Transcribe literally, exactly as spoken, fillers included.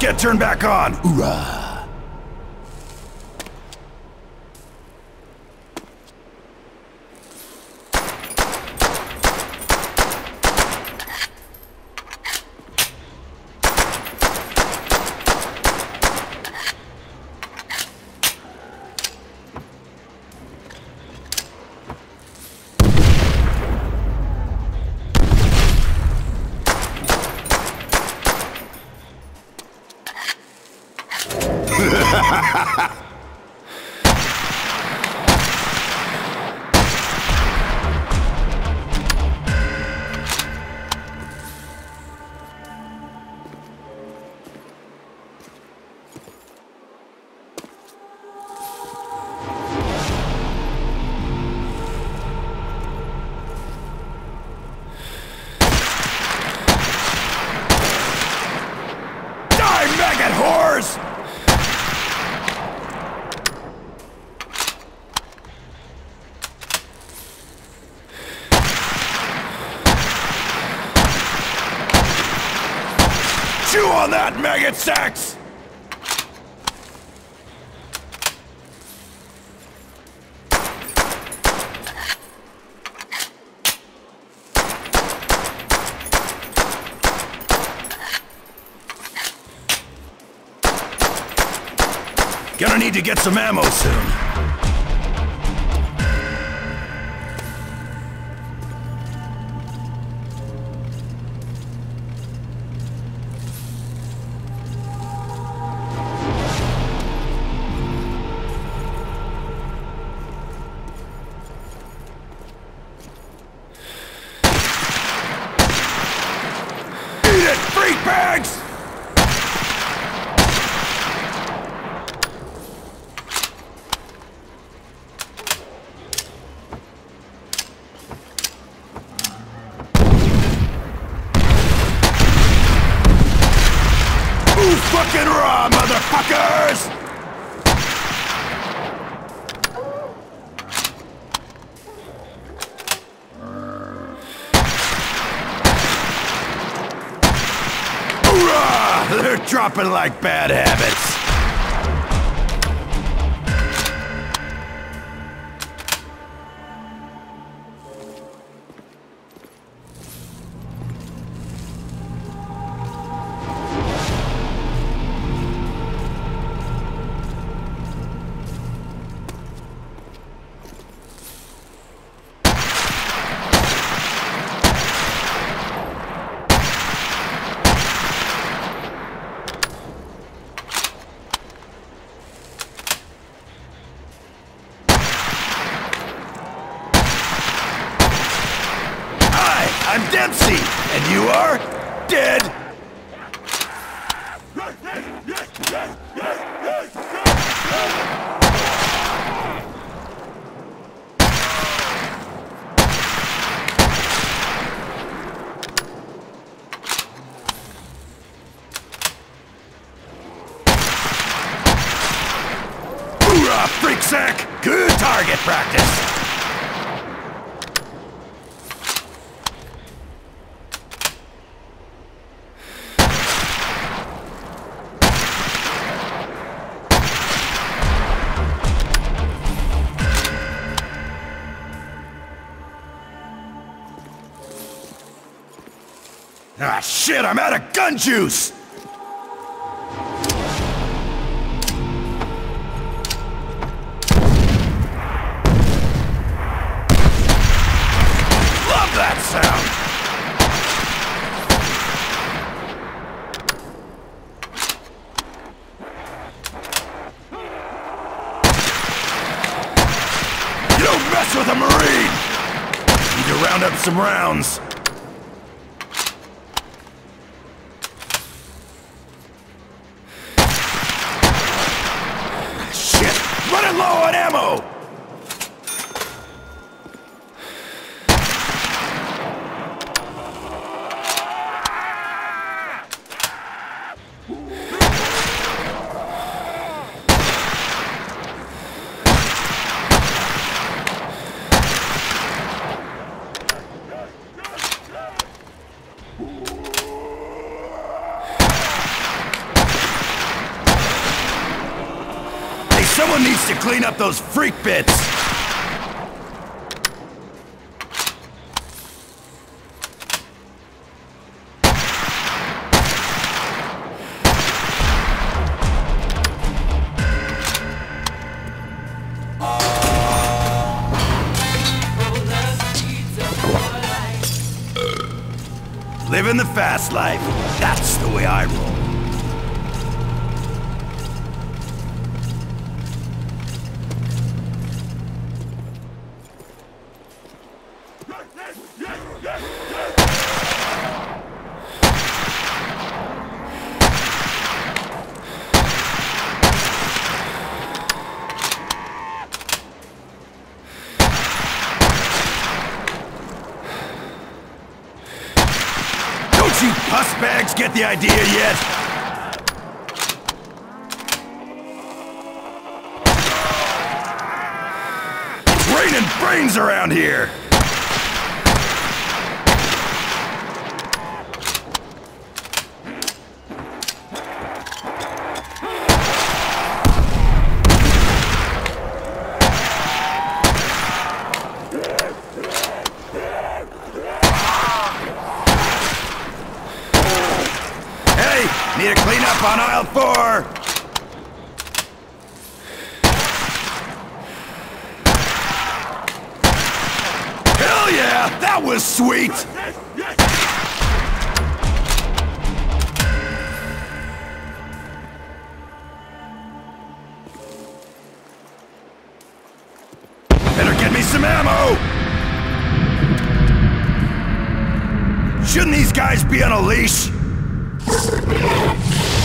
get turned back on! Hoorah! Chew on that, maggot sacks! Gonna need to get some ammo soon. Fucking raw, motherfuckers! Hoorah! They're dropping like bad habits. I'm Dempsey, and you are dead! Hoorah, freak sack! Good target practice! Ah, shit, I'm out of gun juice! Love that sound! You don't mess with a Marine! Need to round up some rounds. to clean up those freak bits! Living the fast life, that's the way I roll. You puss bags get the idea yet? It's raining brains around here! Need a clean up on aisle four! Hell yeah! That was sweet! Better get me some ammo! Shouldn't these guys be on a leash? You